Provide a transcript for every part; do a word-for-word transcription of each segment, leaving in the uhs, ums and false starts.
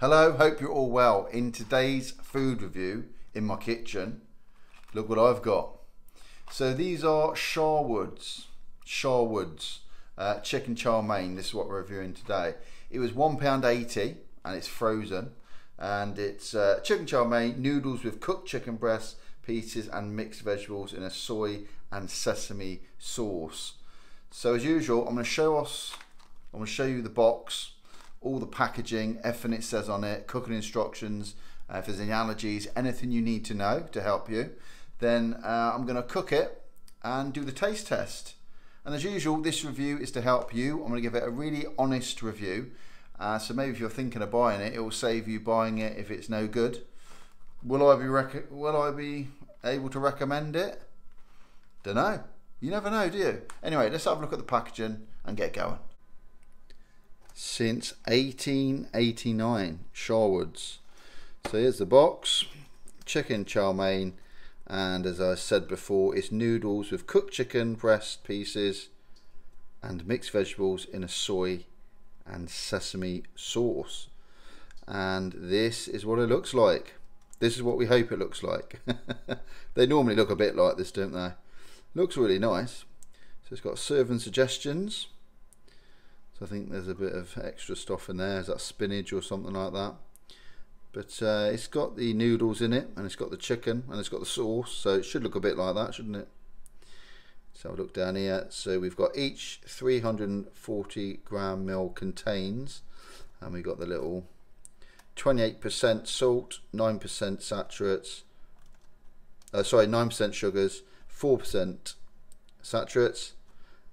Hello, hope you're all well. In today's food review in my kitchen, look what I've got. So these are Sharwoods, Sharwoods uh, chicken Charmaine. This is what we're reviewing today. It was one pound eighty and it's frozen, and it's uh, chicken Charmaine, noodles with cooked chicken breast pieces and mixed vegetables in a soy and sesame sauce. So as usual, I'm going to show us, I'm going to show you the box, all the packaging, everything it says on it, cooking instructions, uh, if there's any allergies, anything you need to know to help you. Then uh, I'm going to cook it and do the taste test. And as usual, this review is to help you. I'm going to give it a really honest review. Uh, so maybe if you're thinking of buying it, it will save you buying it if it's no good. Will I be rec will I be able to recommend it? Don't know. You never know, do you? Anyway, let's have a look at the packaging and get going. Since eighteen eighty-nine, Sharwoods. So here's the box, chicken Charmaine, and as I said before, it's noodles with cooked chicken breast pieces and mixed vegetables in a soy and sesame sauce. And this is what it looks like. This is what we hope it looks like. They normally look a bit like this, don't they? Looks really nice. So it's got serving suggestions. I think there's a bit of extra stuff in there. Is that spinach or something like that? But uh, it's got the noodles in it, and it's got the chicken, and it's got the sauce, so it should look a bit like that, shouldn't it? Let's have a look down here. So we've got each three hundred forty gram mil contains, and we've got the little twenty-eight percent salt, nine percent saturates, uh, sorry, nine percent sugars, four percent saturates,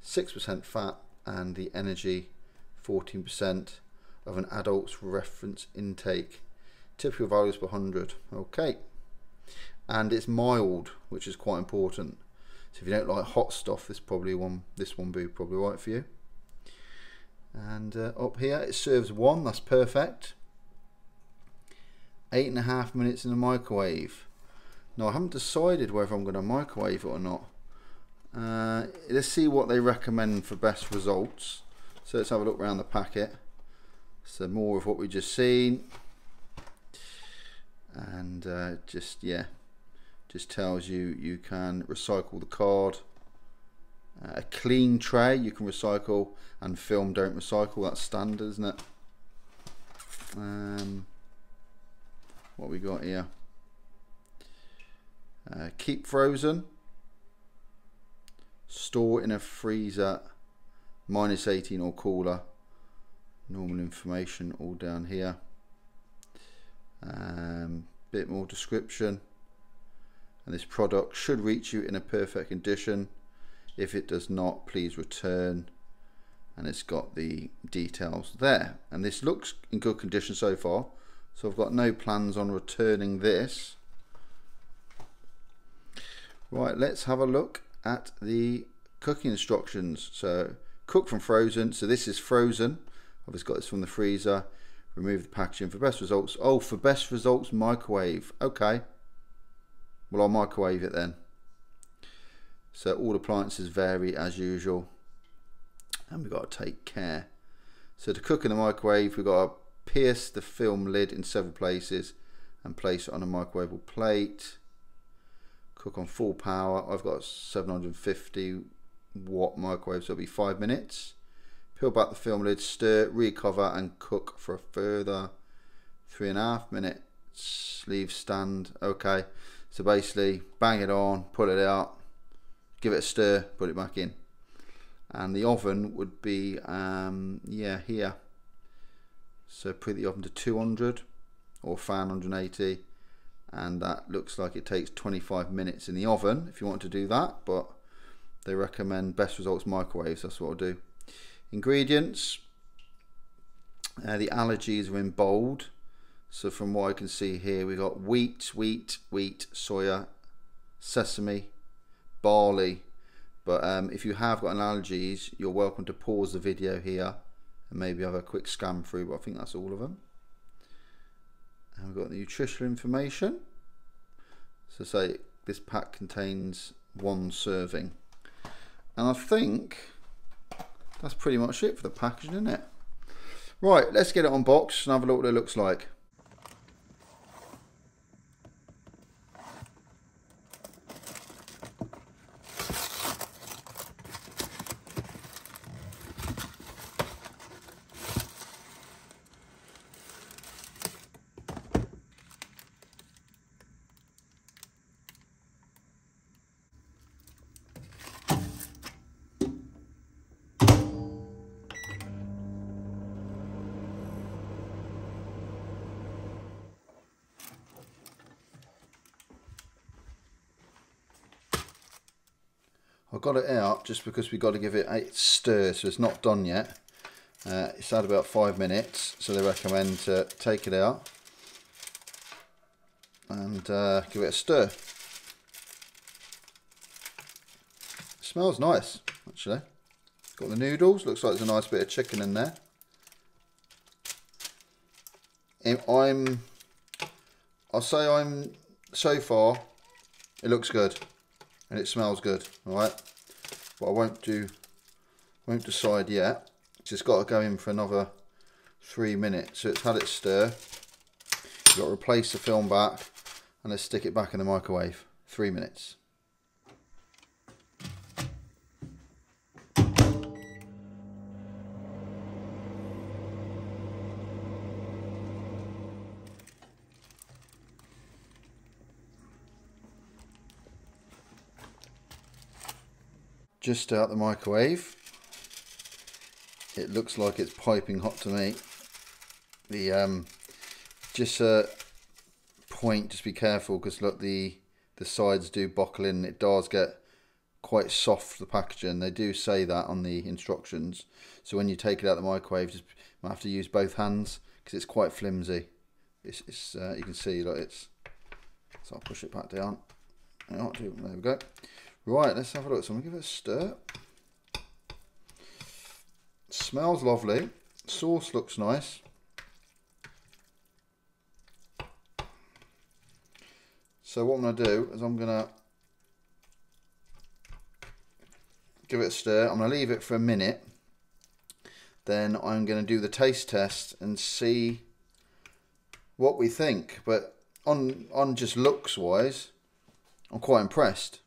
six percent fat, and the energy fourteen percent of an adult's reference intake. Typical values per one hundred. Okay, and it's mild, which is quite important. So if you don't like hot stuff, this probably one this one be probably right for you. And uh, up here it serves one. That's perfect. Eight and a half minutes in the microwave. Now I haven't decided whether I'm going to microwave it or not. Uh, let's see what they recommend for best results. So let's have a look around the packet. So more of what we just seen, and uh, just yeah, just tells you you can recycle the card. Uh, a clean tray you can recycle, and film don't recycle. That's standard, isn't it? Um, what we got here? Uh, keep frozen. Store in a freezer, minus eighteen or cooler. Normal information all down here. Um, bit more description. And this product should reach you in a perfect condition. If it does not, please return. And it's got the details there. And this looks in good condition so far. So I've got no plans on returning this. Right, let's have a look at the cooking instructions. So cook from frozen. So this is frozen. I've just got this from the freezer. Remove the packaging for best results. Oh, for best results, microwave. Okay, well, I'll microwave it then. So all appliances vary as usual, and we've got to take care. So to cook in the microwave, we've got to pierce the film lid in several places and place it on a microwavable plate. Cook on full power. I've got seven hundred fifty watt microwave, so it'll be five minutes. Peel back the film lid, stir, recover, and cook for a further three and a half minutes. Leave stand. Okay, so basically, bang it on, pull it out, give it a stir, put it back in. And the oven would be, um, yeah, here. So put the oven to two hundred or fan one hundred eighty. And that looks like it takes twenty-five minutes in the oven if you want to do that, but they recommend best results microwaves. That's what I'll do. Ingredients, uh, the allergies are in bold. So from what I can see here, we've got wheat, wheat, wheat, soya, sesame, barley. But um, if you have got an allergies, you're welcome to pause the video here and maybe have a quick scan through, but I think that's all of them. And we've got the nutritional information. So say this pack contains one serving. And I think that's pretty much it for the packaging, isn't it? Right, let's get it on box and have a look what it looks like. I got it out just because we've got to give it a stir, so it's not done yet. Uh, it's had about five minutes, so they recommend to take it out and uh, give it a stir. It smells nice, actually. Got the noodles, looks like there's a nice bit of chicken in there. And I'm, I'll say I'm, so far, it looks good. And it smells good, all right. But I won't do, won't decide yet. It's just got to go in for another three minutes. So it's had its stir. You've got to replace the film back, and let's stick it back in the microwave. Three minutes. Just out the microwave. It looks like it's piping hot to me. The um, just a point. Just be careful, because look, the the sides do buckle in. It does get quite soft, the packaging. They do say that on the instructions. So when you take it out the microwave, just you have to use both hands because it's quite flimsy. It's, it's uh, you can see like it's. So I'll push it back down. There we go. Right, let's have a look. So I'm going to give it a stir. Smells lovely. Sauce looks nice. So what I'm going to do is I'm going to give it a stir. I'm going to leave it for a minute. Then I'm going to do the taste test and see what we think. But on, on just looks wise, I'm quite impressed.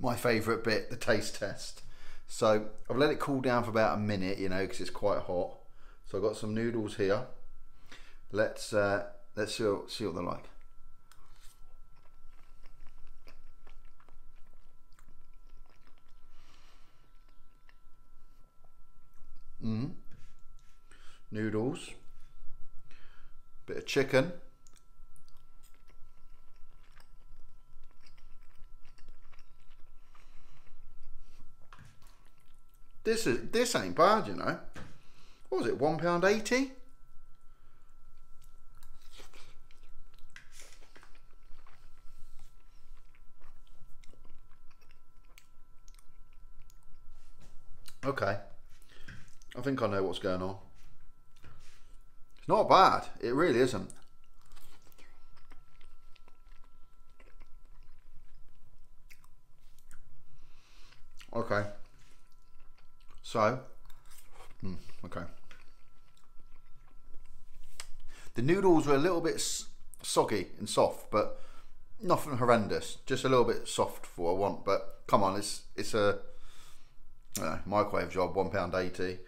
My favourite bit, the taste test. So I've let it cool down for about a minute, you know, because it's quite hot. So I've got some noodles here. Let's uh, let's see what, see what they're like. Mm. Noodles. Bit of chicken. This is this ain't bad, you know. What was it, one pound eighty? Okay. I think I know what's going on. It's not bad, it really isn't. Okay. So, okay. The noodles were a little bit soggy and soft, but nothing horrendous. Just a little bit soft for what I want. But come on, it's it's a I don't know, microwave job, one pound eighty.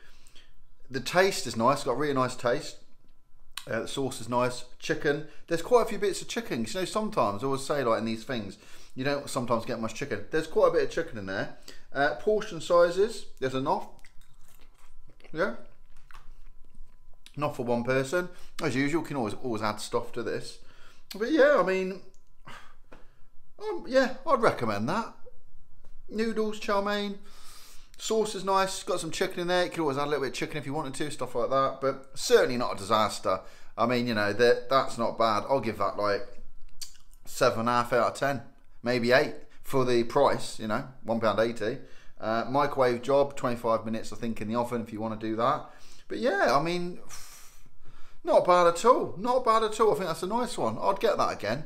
The taste is nice. Got a really nice taste. Uh, the sauce is nice. Chicken. There's quite a few bits of chicken. You know, sometimes I always say like in these things, you don't sometimes get much chicken. There's quite a bit of chicken in there. Uh, portion sizes. There's enough. Yeah, not for one person. As usual, can always always add stuff to this. But yeah, I mean, um, yeah, I'd recommend that. Noodles, chow mein, sauce is nice. Got some chicken in there. You could always add a little bit of chicken if you wanted to, stuff like that. But certainly not a disaster. I mean, you know, that that's not bad. I'll give that like seven and a half out of ten, maybe eight for the price. You know, one pound eighty. Uh, microwave job, twenty-five minutes I think in the oven if you want to do that. But yeah, I mean, Not bad at all. Not bad at all. I think that's a nice one. I'd get that again.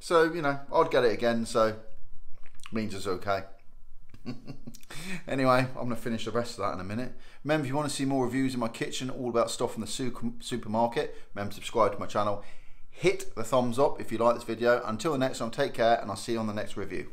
So, you know, I'd get it again. So, means it's okay. Anyway, I'm going to finish the rest of that in a minute. Remember, if you want to see more reviews in my kitchen, all about stuff from the super supermarket, remember to subscribe to my channel. Hit the thumbs up if you like this video. Until the next time, take care, and I'll see you on the next review.